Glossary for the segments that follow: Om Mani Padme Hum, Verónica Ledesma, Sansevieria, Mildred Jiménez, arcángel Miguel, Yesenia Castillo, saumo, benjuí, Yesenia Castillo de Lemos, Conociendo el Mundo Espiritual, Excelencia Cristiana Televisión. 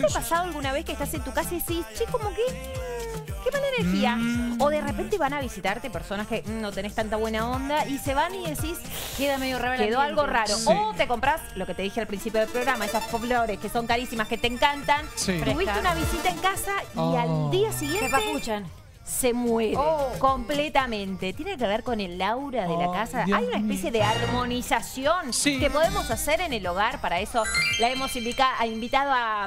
¿No te ha pasado alguna vez que estás en tu casa y decís, che, como que qué mala energía? O de repente van a visitarte personas que no tenés tanta buena onda y se van y decís, queda medio raro, quedó algo raro. Sí. O te compras lo que te dije al principio del programa, esas flores que son carísimas, que te encantan. Sí. Tuviste una visita en casa y al día siguiente te papuchan. Se muere completamente. Tiene que ver con el aura de la casa. Dios, hay una especie de armonización que podemos hacer en el hogar. Para eso la hemos invitado a...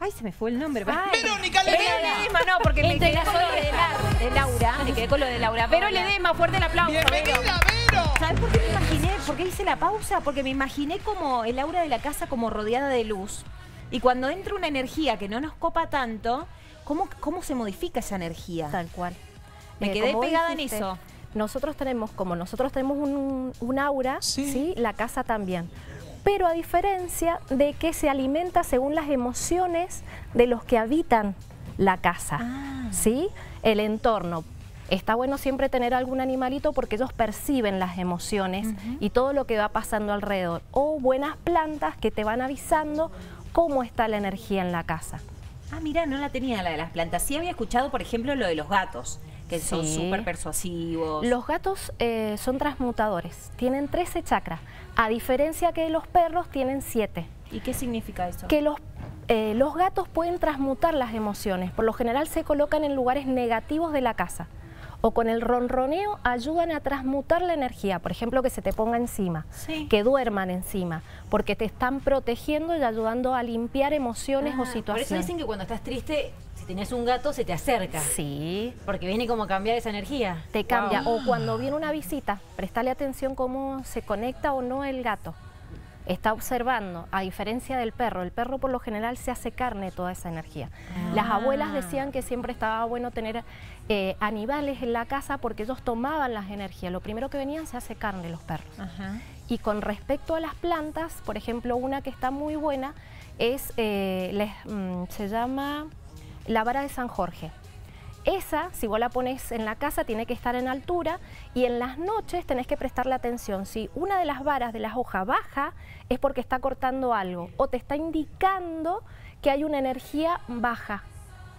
Ay, se me fue el nombre. Verónica Ledesma. No, porque me quedé con lo de Laura. Me quedé con lo de Laura. Pero Ledesma, fuerte el aplauso. Bienvenida, Vero. ¿Sabes por qué me imaginé? ¿Por qué hice la pausa? Porque me imaginé como el aura de la casa como rodeada de luz. Y cuando entra una energía que no nos copa tanto... ¿Cómo se modifica esa energía? Tal cual. Me quedé pegada en eso. Nosotros tenemos, como nosotros tenemos un aura, ¿sí? La casa también. Pero a diferencia de que se alimenta según las emociones de los que habitan la casa, ¿sí? El entorno. Está bueno siempre tener algún animalito porque ellos perciben las emociones y todo lo que va pasando alrededor. O buenas plantas que te van avisando cómo está la energía en la casa. Ah, mira, no la tenía la de las plantas. Sí había escuchado, por ejemplo, lo de los gatos, que son súper persuasivos. Los gatos son transmutadores, tienen 13 chakras, a diferencia que los perros tienen 7. ¿Y qué significa eso? Que los gatos pueden transmutar las emociones. Por lo general se colocan en lugares negativos de la casa. O con el ronroneo ayudan a transmutar la energía. Por ejemplo, que se te ponga encima, que duerman encima, porque te están protegiendo y ayudando a limpiar emociones o situaciones. Por eso dicen que cuando estás triste, si tenés un gato, se te acerca. Sí. Porque viene como a cambiar esa energía. Te cambia. O cuando viene una visita, prestale atención cómo se conecta o no el gato. Está observando, a diferencia del perro. El perro por lo general se hace carne toda esa energía. Las abuelas decían que siempre estaba bueno tener animales en la casa porque ellos tomaban las energías. Lo primero que venían se hace carne los perros. Y con respecto a las plantas, por ejemplo, una que está muy buena es se llama la vara de San Jorge. Esa, si vos la pones en la casa, tiene que estar en altura y en las noches tenés que prestarle atención. Si una de las varas de las hojas baja, es porque está cortando algo o te está indicando que hay una energía baja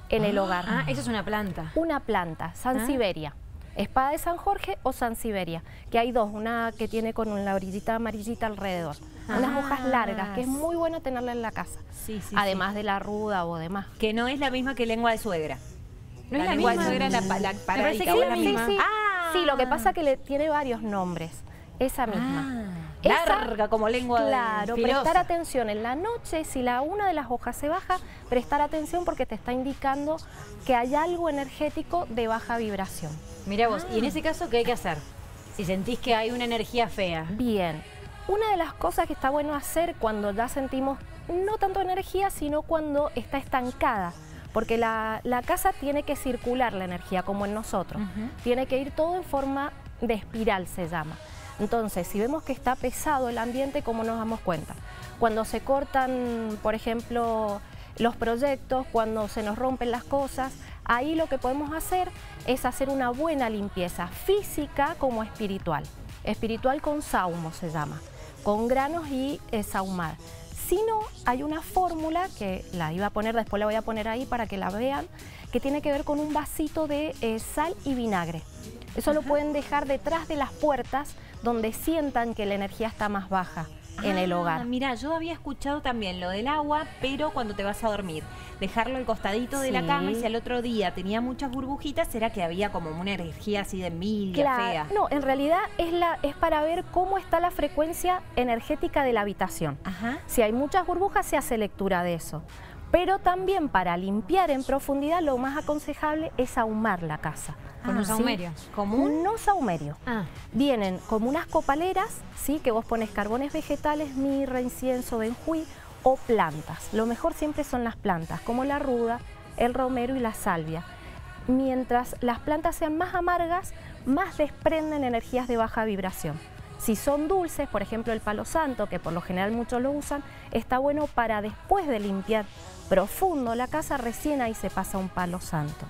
en el hogar. Ah, eso es una planta. Una planta, Sansevieria. Espada de San Jorge o Sansevieria, que hay dos, una que tiene con una orillita amarillita alrededor. Unas hojas largas, que es muy bueno tenerla en la casa. Además de la ruda o demás. Que no es la misma que lengua de suegra. No es la misma, no era la parásica, la misma. Sí, sí. Sí, lo que pasa es que le tiene varios nombres. Esa misma. Esa, larga como lengua de filosa. Prestar atención en la noche, si una de las hojas se baja, prestar atención porque te está indicando que hay algo energético de baja vibración. Mirá vos, y en ese caso, ¿qué hay que hacer? Si sentís que hay una energía fea. Bien. Una de las cosas que está bueno hacer cuando ya sentimos no tanto energía, sino cuando está estancada. Porque la casa tiene que circular la energía, como en nosotros. Tiene que ir todo en forma de espiral, se llama. Entonces, si vemos que está pesado el ambiente, ¿cómo nos damos cuenta? Cuando se cortan, por ejemplo, los proyectos, cuando se nos rompen las cosas, ahí lo que podemos hacer es hacer una buena limpieza, física como espiritual. Espiritual con saumo se llama, con granos y saumar. Si no, hay una fórmula que la iba a poner, después la voy a poner ahí para que la vean, que tiene que ver con un vasito de sal y vinagre. Eso lo pueden dejar detrás de las puertas donde sientan que la energía está más baja en el hogar. Mira, yo había escuchado también lo del agua, pero cuando te vas a dormir, dejarlo al costadito de la cama y si al otro día tenía muchas burbujitas, era que había como una energía así de envidia, fea. No, en realidad es para ver cómo está la frecuencia energética de la habitación. Si hay muchas burbujas, se hace lectura de eso. Pero también para limpiar en profundidad, lo más aconsejable es ahumar la casa. ¿Con un saumerio? ¿Común? No saumerio. Vienen como unas copaleras, que vos pones carbones vegetales, mirra, incienso, benjuí o plantas. Lo mejor siempre son las plantas, como la ruda, el romero y la salvia. Mientras las plantas sean más amargas, más desprenden energías de baja vibración. Si son dulces, por ejemplo el palo santo, que por lo general muchos lo usan, está bueno para después de limpiar profundo la casa, recién ahí se pasa un palo santo.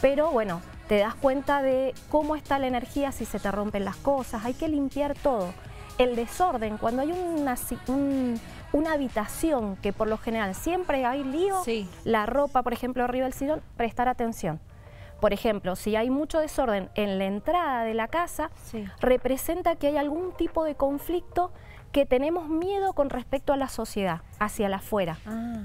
Pero bueno, te das cuenta de cómo está la energía, si se te rompen las cosas, hay que limpiar todo. El desorden, cuando hay una, una habitación, que por lo general siempre hay lío, sí, la ropa, por ejemplo, arriba del sillón, prestar atención. Por ejemplo, si hay mucho desorden en la entrada de la casa, sí, representa que hay algún tipo de conflicto que tenemos miedo con respecto a la sociedad, hacia la afuera. Ah.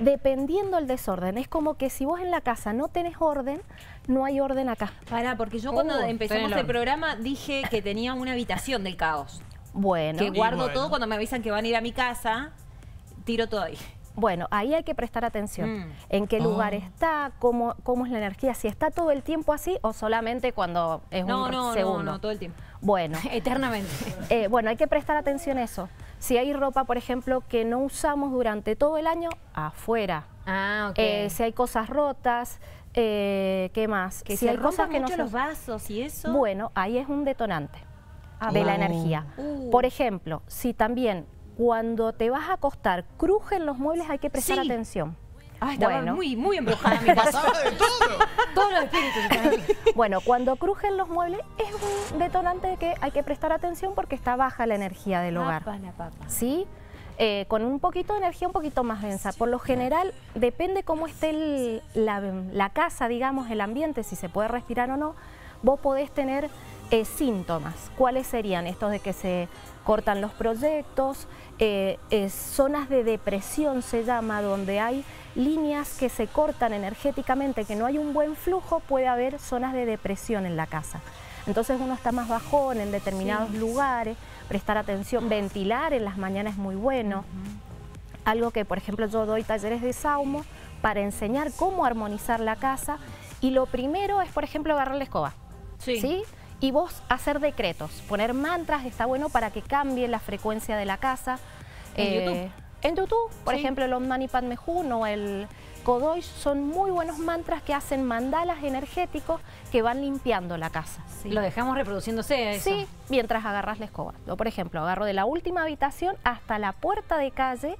Dependiendo del desorden, es como que si vos en la casa no tenés orden, no hay orden acá. Pará, porque yo cuando empezamos el programa dije que tenía una habitación del caos. Bueno. Que guardo todo, cuando me avisan que van a ir a mi casa, tiro todo ahí. Bueno, ahí hay que prestar atención. ¿En qué lugar está? ¿Cómo es la energía? Si está todo el tiempo así o solamente cuando es un segundo. No, todo el tiempo. Bueno. Eternamente. Bueno, hay que prestar atención a eso. Si hay ropa, por ejemplo, que no usamos durante todo el año, afuera. Ah, ok. Si hay cosas rotas, ¿qué más? Que si hay cosas que no se... los vasos y eso. Bueno, ahí es un detonante de la energía. Por ejemplo, si también... cuando te vas a acostar, crujen los muebles, hay que prestar atención. Ah, estaba muy embrujada mi casa. Pasaba de todo. Todos los espíritus. Bueno, cuando crujen los muebles es un detonante de que hay que prestar atención porque está baja la energía del hogar. ¿Sí? Con un poquito de energía un poquito más densa. Por lo general, depende cómo esté la casa, digamos, el ambiente, si se puede respirar o no, vos podés tener síntomas. ¿Cuáles serían estos de que se... cortan los proyectos, zonas de depresión se llama, donde hay líneas que se cortan energéticamente, que no hay un buen flujo, puede haber zonas de depresión en la casa. Entonces uno está más bajón en determinados lugares, prestar atención, ventilar en las mañanas es muy bueno. Algo que, por ejemplo, yo doy talleres de saumo para enseñar cómo armonizar la casa y lo primero es, por ejemplo, agarrar la escoba. Sí. ¿Sí? Y vos hacer decretos, poner mantras, está bueno para que cambie la frecuencia de la casa. En YouTube, por ejemplo, el Om Mani Padme Hum o el Kodoy son muy buenos mantras que hacen mandalas energéticos que van limpiando la casa. Sí. Lo dejamos reproduciéndose eso. Sí, mientras agarras la escoba. Yo, por ejemplo, agarro de la última habitación hasta la puerta de calle,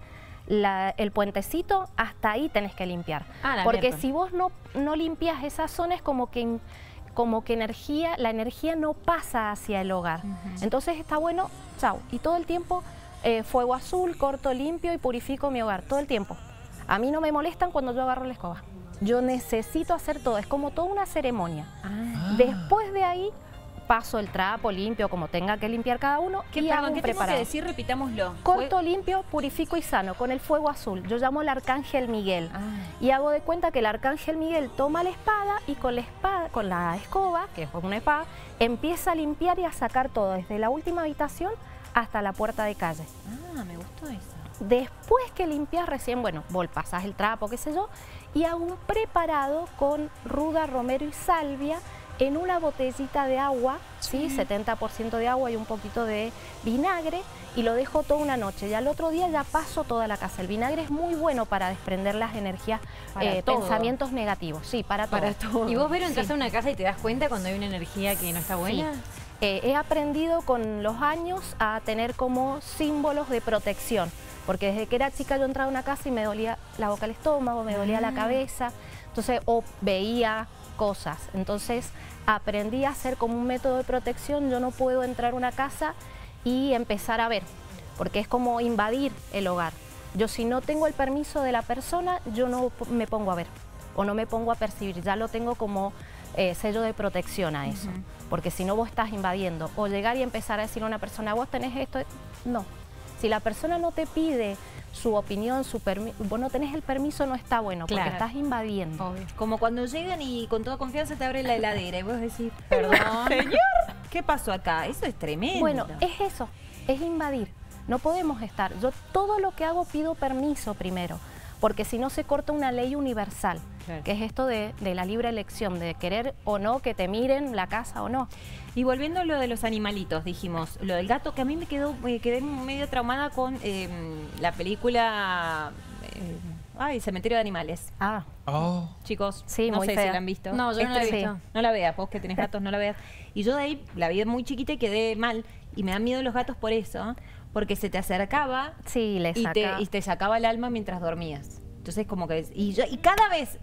el puentecito, hasta ahí tenés que limpiar. Ah, porque si vos no limpias esas zonas, como que... la energía no pasa hacia el hogar. Entonces está bueno, chao. Y todo el tiempo fuego azul, corto, limpio y purifico mi hogar, todo el tiempo. A mí no me molestan cuando yo agarro la escoba. Yo necesito hacer todo, es como toda una ceremonia. Después de ahí paso el trapo limpio, como tenga que limpiar cada uno. ¿Qué tengo que decir? Repitámoslo. Corto, limpio, purifico y sano, con el fuego azul. Yo llamo al arcángel Miguel. Y hago de cuenta que el arcángel Miguel toma la espada y con la escoba, que es una espada, empieza a limpiar y a sacar todo, desde la última habitación hasta la puerta de calle. Ah, me gustó eso. Después que limpias recién, bueno, vos pasás el trapo, qué sé yo, y hago un preparado con ruda, romero y salvia, en una botellita de agua, ¿sí? 70% de agua y un poquito de vinagre, y lo dejo toda una noche. Y al otro día ya paso toda la casa. El vinagre es muy bueno para desprender las energías, pensamientos negativos. Sí, para todo. ¿Y vos, Vero, entras a una casa y te das cuenta cuando hay una energía que no está buena? Sí. He aprendido con los años a tener como símbolos de protección. Porque desde que era chica yo entraba a una casa y me dolía la boca, el estómago, me dolía la cabeza. Entonces, o veía... cosas. Entonces aprendí a hacer como un método de protección. Yo no puedo entrar a una casa y empezar a ver, porque es como invadir el hogar. Yo, si no tengo el permiso de la persona, yo no me pongo a ver o no me pongo a percibir. Ya lo tengo como sello de protección a eso, porque si no vos estás invadiendo. O llegar y empezar a decirle a una persona, vos tenés esto. No. Si la persona no te pide su opinión, vos no tenés el permiso, no está bueno, porque estás invadiendo. Obvio. Como cuando llegan y con toda confianza te abren la heladera y vos decís, perdón, señor, ¿qué pasó acá? Eso es tremendo. Bueno, es eso, es invadir. No podemos estar. Yo todo lo que hago pido permiso primero, porque si no se corta una ley universal, que es esto de la libre elección, de querer o no que te miren la casa o no. Y volviendo a lo de los animalitos, dijimos, lo del gato, que a mí me quedé medio traumada con la película Cementerio de Animales. Chicos, no sé si la han visto. No, yo no la he visto. No la veas, vos que tenés gatos, no la veas. Y yo de ahí la vi muy chiquita y quedé mal. Y me dan miedo los gatos por eso, porque se te acercaba y te sacaba el alma mientras dormías. Entonces, como que... Y cada vez...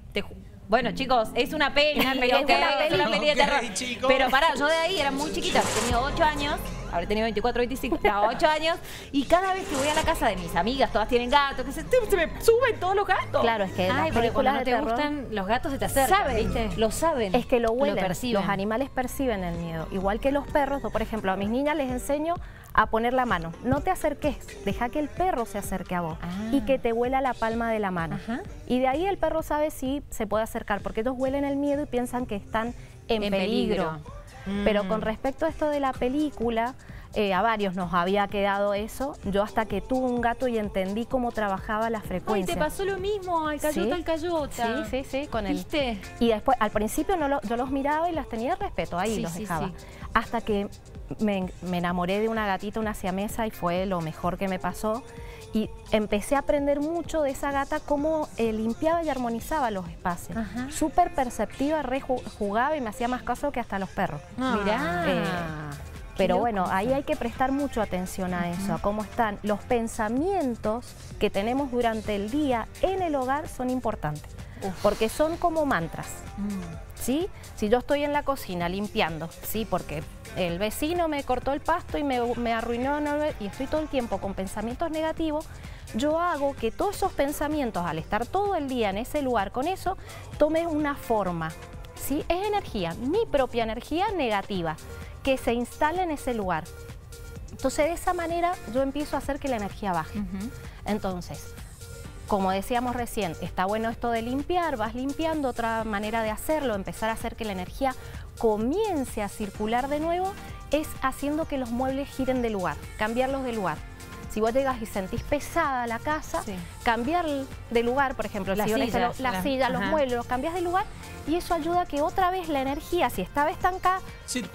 Bueno, chicos, es una peli de terror. Pero pará, yo de ahí era muy chiquita, tenía 8 años... habré tenido 24, 25, 8 años, y cada vez que voy a la casa de mis amigas, todas tienen gatos, que se me suben todos los gatos. Claro, es que las películas de terror, gustan los gatos, se te acercan, saben, ¿viste? Lo saben. Es que lo huelen, los animales perciben el miedo, igual que los perros. Por ejemplo, a mis niñas les enseño a poner la mano. No te acerques, deja que el perro se acerque a vos y que te huela la palma de la mano. Y de ahí el perro sabe si se puede acercar, porque ellos huelen el miedo y piensan que están en peligro. Pero con respecto a esto de la película, a varios nos había quedado eso. Yo hasta que tuve un gato y entendí cómo trabajaba la frecuencia. Ay, te pasó lo mismo al Cayota, ¿sí? Al Cayota. Sí, sí, sí, con él. ¿Viste? Y después, al principio no yo los miraba y las tenía de respeto, ahí sí, los dejaba. Sí, sí. Hasta que me enamoré de una gatita, una siamesa, y fue lo mejor que me pasó. Y empecé a aprender mucho de esa gata, cómo limpiaba y armonizaba los espacios. Súper perceptiva, rejugaba y me hacía más caso que hasta los perros. Mirá. Pero bueno, ahí hay que prestar mucha atención a eso, a cómo están. Los pensamientos que tenemos durante el día en el hogar son importantes, porque son como mantras. ¿Sí? Si yo estoy en la cocina limpiando, ¿sí? Porque el vecino me cortó el pasto y me arruinó, y estoy todo el tiempo con pensamientos negativos, yo hago que todos esos pensamientos, al estar todo el día en ese lugar con eso, tome una forma, ¿sí? Es energía, mi propia energía negativa, que se instala en ese lugar. Entonces, de esa manera, yo empiezo a hacer que la energía baje. Entonces, como decíamos recién, está bueno esto de limpiar, vas limpiando, otra manera de hacerlo, empezar a hacer que la energía comience a circular de nuevo, es haciendo que los muebles giren de lugar, cambiarlos de lugar. Si vos llegas y sentís pesada la casa, cambiar de lugar, por ejemplo, la silla, los muebles, los cambias de lugar, y eso ayuda a que otra vez la energía, si estaba estancada,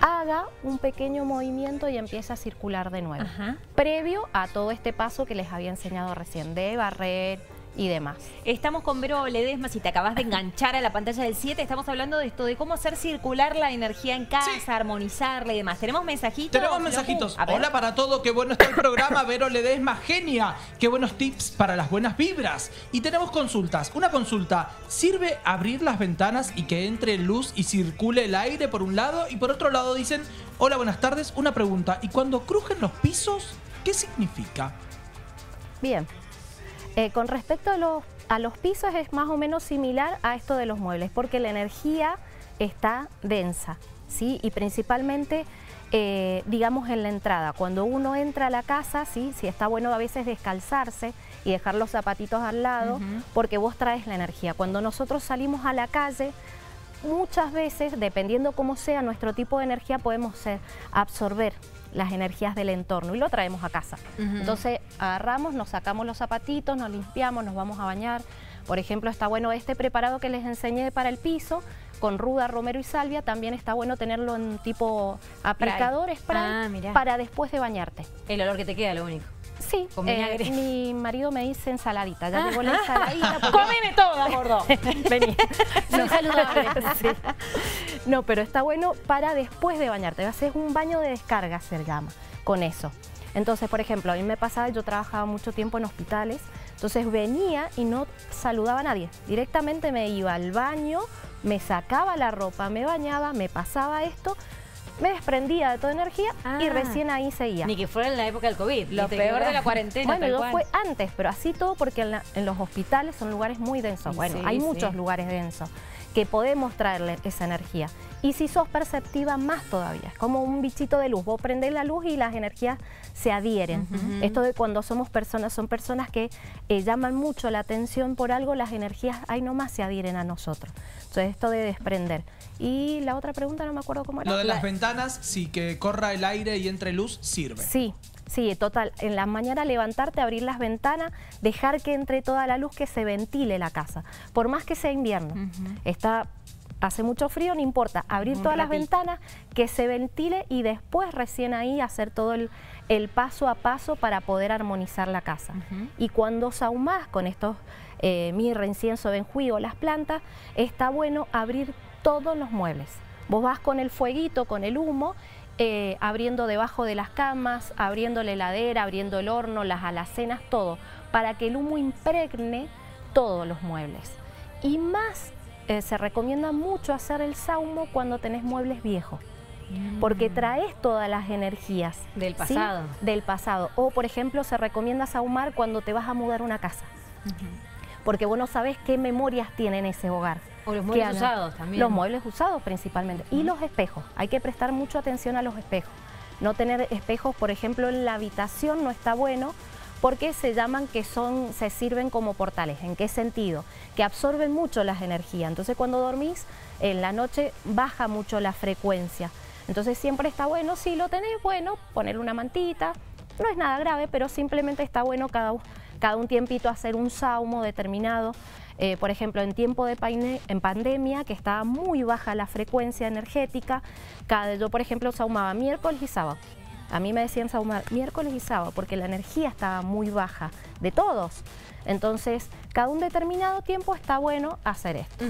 haga un pequeño movimiento y empieza a circular de nuevo. Previo a todo este paso que les había enseñado recién, de barrer y demás. Estamos con Vero Ledesma. Si te acabas de enganchar a la pantalla del 7, estamos hablando de esto, de cómo hacer circular la energía en casa, armonizarla y demás. ¿Tenemos mensajitos? Tenemos mensajitos. Hola para todo, qué bueno está el programa. Vero Ledesma, genia. Qué buenos tips para las buenas vibras. Y tenemos consultas. Una consulta, ¿sirve abrir las ventanas y que entre luz y circule el aire por un lado? Y por otro lado dicen, hola, buenas tardes, una pregunta. ¿Y cuando crujen los pisos, qué significa? Bien. Con respecto a los pisos, es más o menos similar a esto de los muebles, porque la energía está densa, ¿sí? Y principalmente, digamos, en la entrada. Cuando uno entra a la casa, ¿sí? Sí, está bueno a veces descalzarse y dejar los zapatitos al lado, porque vos traes la energía. Cuando nosotros salimos a la calle, muchas veces, dependiendo cómo sea nuestro tipo de energía, podemos absorber las energías del entorno y lo traemos a casa. Entonces agarramos, nos sacamos los zapatitos, nos limpiamos, nos vamos a bañar. Por ejemplo, está bueno este preparado que les enseñé para el piso, con ruda, romero y salvia. También está bueno tenerlo en tipo aplicador, spray, para después de bañarte. El olor que te queda, lo único. Sí, mi marido me dice ensaladita. Ya llegó la ensaladita. Porque... ¡Cómeme toda, gordo! Vení. No, saludable. Sí. No, pero está bueno para después de bañarte. Haces un baño de descarga, se llama, con eso. Entonces, por ejemplo, a mí me pasaba, yo trabajaba mucho tiempo en hospitales, entonces venía y no saludaba a nadie. Directamente me iba al baño, me sacaba la ropa, me bañaba, me pasaba esto, me desprendía de toda energía y recién ahí seguía. Ni que fuera en la época del COVID, lo peor de la cuarentena. Bueno, no fue antes, pero así todo, porque en los hospitales son lugares muy densos. Bueno, sí, hay muchos lugares densos que podemos traerle esa energía. Y si sos perceptiva, más todavía. Es como un bichito de luz. Vos prendés la luz y las energías se adhieren. Esto de cuando somos personas, son personas que llaman mucho la atención por algo, las energías ahí nomás se adhieren a nosotros. Entonces, esto de desprender. Y la otra pregunta no me acuerdo cómo era. Lo de las ventanas, sí, que corra el aire y entre luz, sirve. Sí. Sí, total, en la mañana levantarte, abrir las ventanas, dejar que entre toda la luz, que se ventile la casa, por más que sea invierno. Hace mucho frío, no importa, abrir todas las ventanas, que se ventile, y después recién ahí hacer todo el paso a paso para poder armonizar la casa. Y cuando sahumás con estos mirra, incienso, benjuí, las plantas, está bueno abrir todos los muebles. Vos vas con el fueguito, con el humo, abriendo debajo de las camas, abriendo la heladera, abriendo el horno, las alacenas, todo, para que el humo impregne todos los muebles. Y más, se recomienda mucho hacer el saumo cuando tenés muebles viejos. porque traes todas las energías del pasado. ¿Sí? Del pasado. O, por ejemplo, se recomienda sahumar cuando te vas a mudar a una casa, porque vos no sabés qué memorias tiene en ese hogar. O los muebles usados también. Los muebles usados principalmente. Y los espejos. Hay que prestar mucha atención a los espejos. No tener espejos, por ejemplo, en la habitación no está bueno, porque se llaman que son, se sirven como portales. ¿En qué sentido? Que absorben mucho las energías. Entonces, cuando dormís, en la noche baja mucho la frecuencia. Entonces, siempre está bueno, si lo tenés, bueno, poner una mantita. No es nada grave, pero simplemente está bueno cada un tiempito hacer un saumo determinado. Por ejemplo, en tiempo de pandemia, que estaba muy baja la frecuencia energética, yo, por ejemplo, saumaba miércoles y sábado. A mí me decían saumar miércoles y sábado porque la energía estaba muy baja de todos. Entonces, cada un determinado tiempo está bueno hacer esto.